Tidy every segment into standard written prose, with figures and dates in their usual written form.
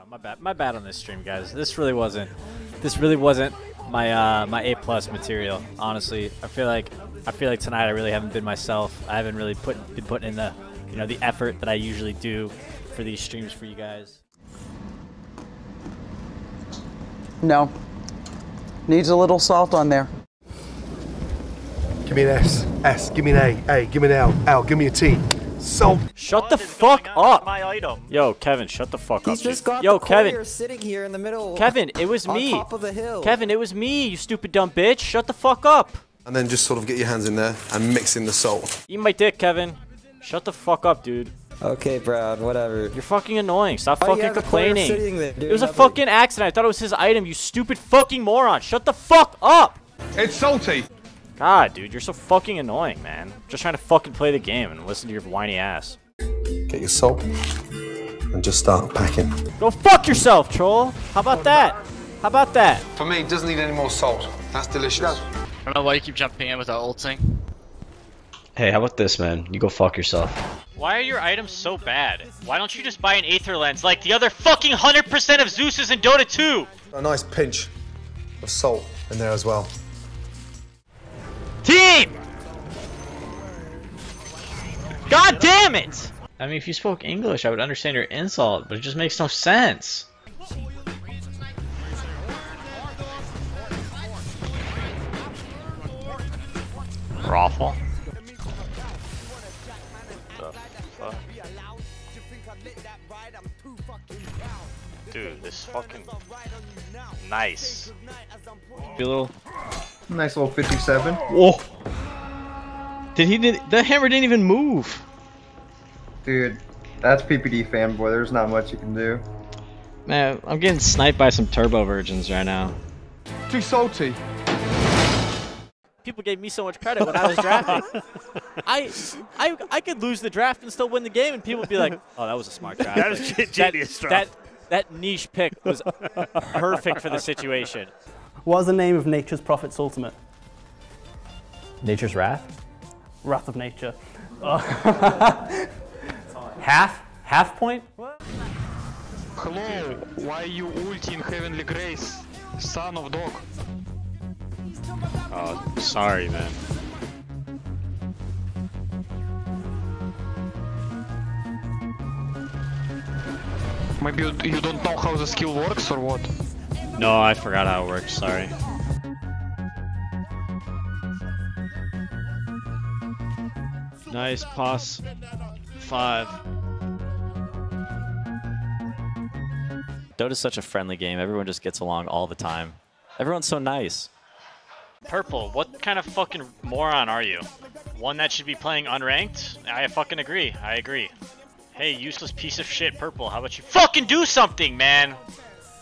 know, my bad on this stream, guys. This really wasn't my A+ material. Honestly, I feel like tonight I really haven't been myself. I haven't really been putting in the, you know, the effort that I usually do for these streams for you guys. No, needs a little salt on there. Give me an S, S. Give me an A, A. Give me an L, L. Give me a T. So shut the fuck up! My item. Yo, Kevin, shut the fuck up. Just got yo, Kevin, sitting here in the middle. Kevin, it was me. Top of the hill. Kevin, it was me. You stupid dumb bitch. Shut the fuck up. And then just sort of get your hands in there and mix in the salt. Eat my dick, Kevin. Shut the fuck up, dude. Okay, Brad, whatever. You're fucking annoying. Stop fucking complaining. There, dude, it was a fucking accident. I thought it was his item. You stupid fucking moron. Shut the fuck up. It's salty. God, dude, you're so fucking annoying, man. Just trying to fucking play the game and listen to your whiny ass. Get your soap and just start packing. Go fuck yourself, troll. How about that? How about that? For me, it doesn't need any more salt. That's delicious. I don't know why you keep jumping in without ulting. Hey, how about this, man? You go fuck yourself. Why are your items so bad? Why don't you just buy an Aether lens like the other fucking 100% of Zeus's in Dota 2? A nice pinch of salt in there as well. Team! God damn it! I mean, if you spoke English, I would understand your insult, but it just makes no sense. Raffle. Dude, this fucking nice. Be a little. Nice little 57. Whoa! That hammer didn't even move. Dude, that's PPD fanboy. There's not much you can do. Man, I'm getting sniped by some turbo virgins right now. Too salty. People gave me so much credit when I was drafting. I could lose the draft and still win the game, and people would be like, "Oh, that was a smart draft. That was genius draft. That niche pick was perfect for the situation." What is the name of Nature's Prophet's Ultimate? Nature's Wrath? Wrath of Nature. Oh. Half? Half point? Hello, why are you ulting Heavenly Grace, son of dog? Oh, sorry, man. Maybe you don't know how the skill works or what? No, I forgot how it works, sorry. Nice pass. 5. Dota's such a friendly game, everyone just gets along all the time. Everyone's so nice. Purple, what kind of fucking moron are you? One that should be playing unranked? I fucking agree, I agree. Hey, useless piece of shit, Purple, how about you fucking do something, man?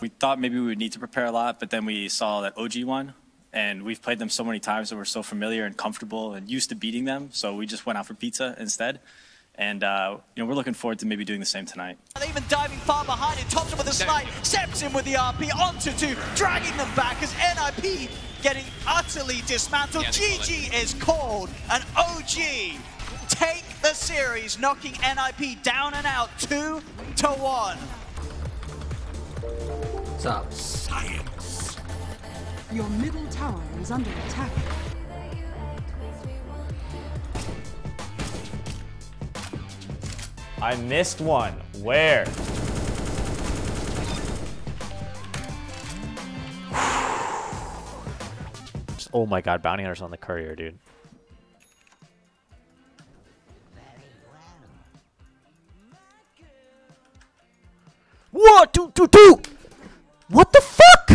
We thought maybe we would need to prepare a lot, but then we saw that OG one, and we've played them so many times that we're so familiar and comfortable and used to beating them, so we just went out for pizza instead. And, you know, we're looking forward to maybe doing the same tonight. And even diving far behind it, Thompson with a snipe, steps in with the RP, onto 2, dragging them back as NIP getting utterly dismantled. Yeah, GG is called, and OG take the series, knocking NIP down and out 2-1. What's up? Science! Your middle tower is under attack. I missed one. Where? Oh my god, bounty hunters on the courier, dude. What? 2, 2, 2! What the fuck?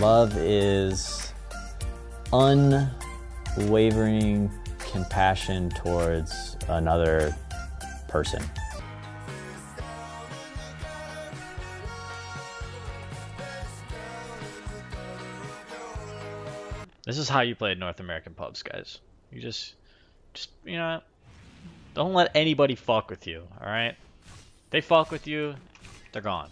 Love is unwavering compassion towards another person. This is how you play North American pubs, guys. You just, you know, don't let anybody fuck with you, alright? They fuck with you, they're gone.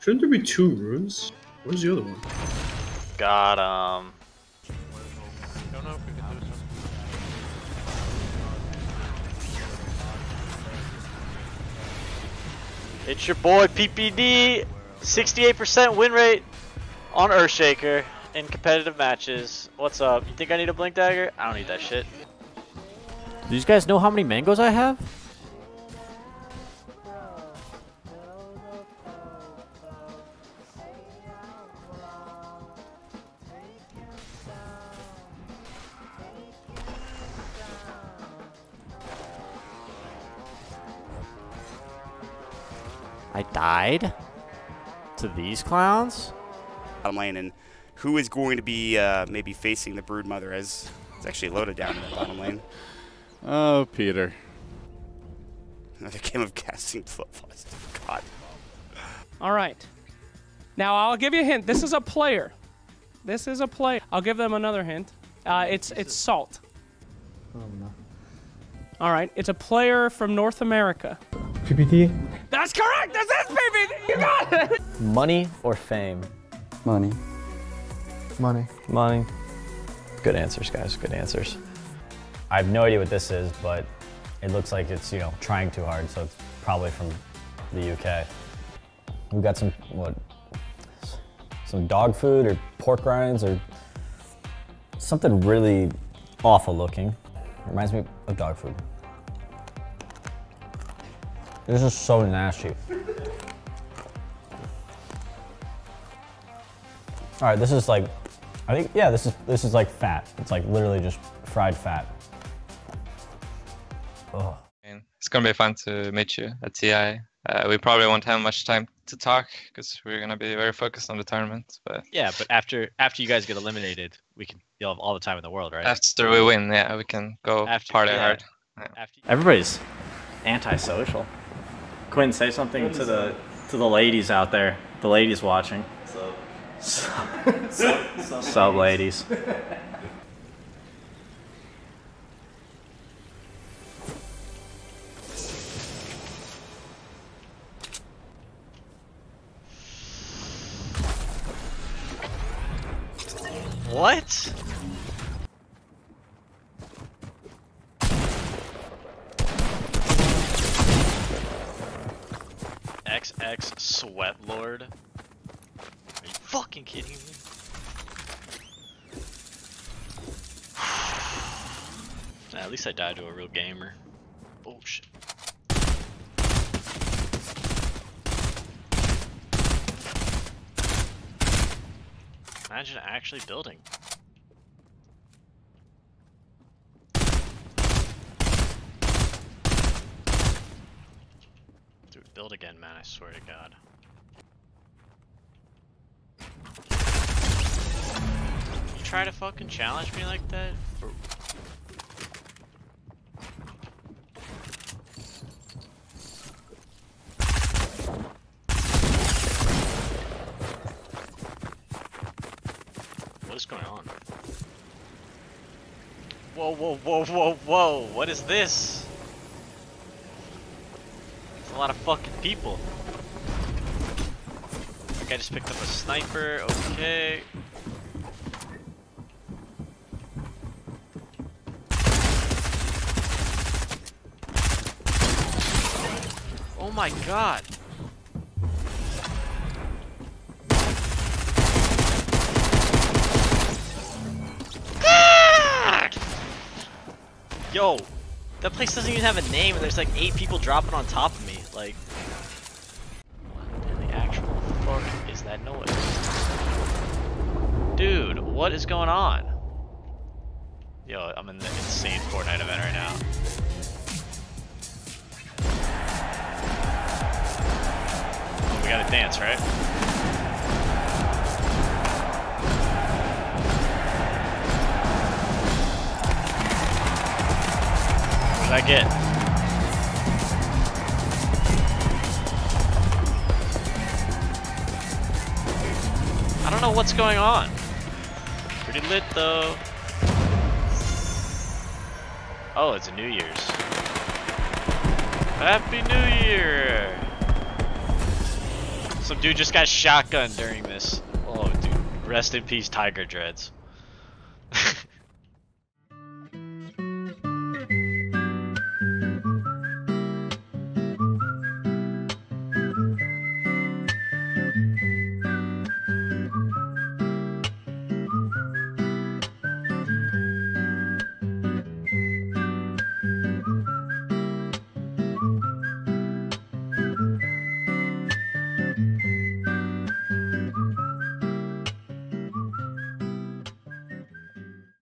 Shouldn't there be 2 runes? Where's the other one? Got him. I don't know if we can do something. It's your boy PPD, 68% win rate on Earthshaker in competitive matches. What's up? You think I need a blink dagger? I don't need that shit. Do you guys know how many mangoes I have? I died to these clowns. I'm lane, and who is going to be maybe facing the Broodmother as it's actually loaded down in the bottom lane? Oh, Peter. Another game of casting flip-flops. God. All right. Now, I'll give you a hint. This is a player. This is a player. I'll give them another hint. It's Salt. Oh, no. All right. It's a player from North America. PPT? That's correct! This is PPT! You got it! Money or fame? Money. Money. Money. Good answers, guys. Good answers. I have no idea what this is, but it looks like it's, you know, trying too hard, so it's probably from the UK. We've got some, what, some dog food or pork rinds or something really awful looking. Reminds me of dog food. This is so nasty. All right, this is like, I think, yeah, this is like fat. It's like literally just fried fat. Oh. It's gonna be fun to meet you at TI. We probably won't have much time to talk because we're gonna be very focused on the tournament. But yeah, but after you guys get eliminated, we can, you'll have all the time in the world, right? After we win, yeah, we can go party hard. Yeah. After everybody's antisocial. Quinn, say something to the ladies out there. The ladies watching. Sub ladies. What? XX Sweat Lord. Are you fucking kidding me? Nah, at least I died to a real gamer. Bullshit. Imagine actually building. Dude, build again, man, I swear to God. You try to fucking challenge me like that? What's going on? Whoa, whoa, whoa, whoa, whoa! What is this? It's a lot of fucking people. Like I just picked up a sniper. Okay. Oh my God. Yo, that place doesn't even have a name and there's like 8 people dropping on top of me, like... What in the actual fuck is that noise? Dude, what is going on? Yo, I'm in the insane Fortnite event right now. Oh, we gotta dance, right? What did I get? I don't know what's going on. Pretty lit though. Oh, it's a New Year's. Happy New Year! Some dude just got shotgunned during this. Oh, dude. Rest in peace, Tiger Dreads.